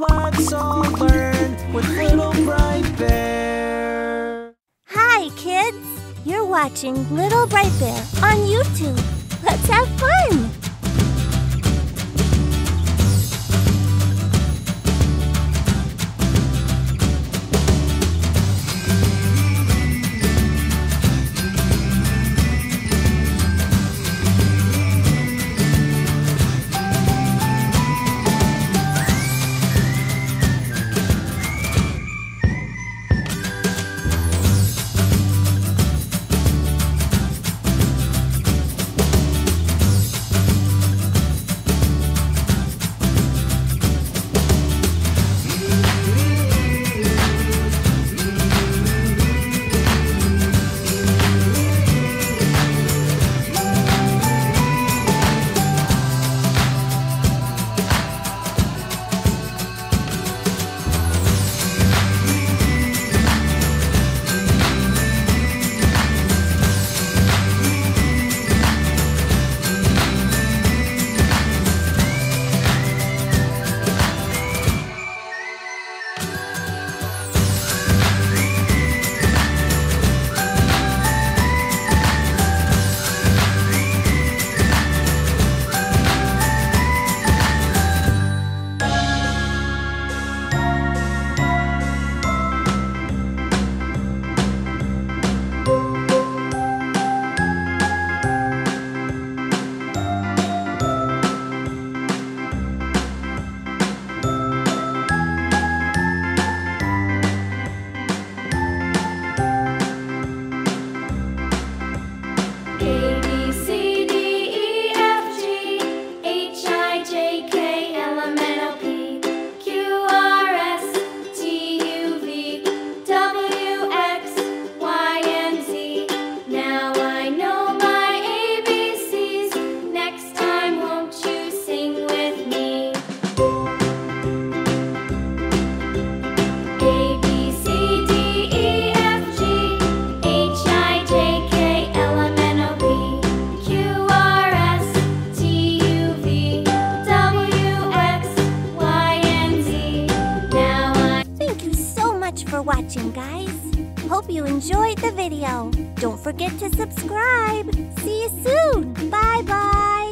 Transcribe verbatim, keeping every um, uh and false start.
Let's all learn with Little Bright Bear. Hi, kids. You're watching Little Bright Bear on YouTube. Let's have fun. For watching, guys. Hope you enjoyed the video. Don't forget to subscribe. See you soon. Bye bye.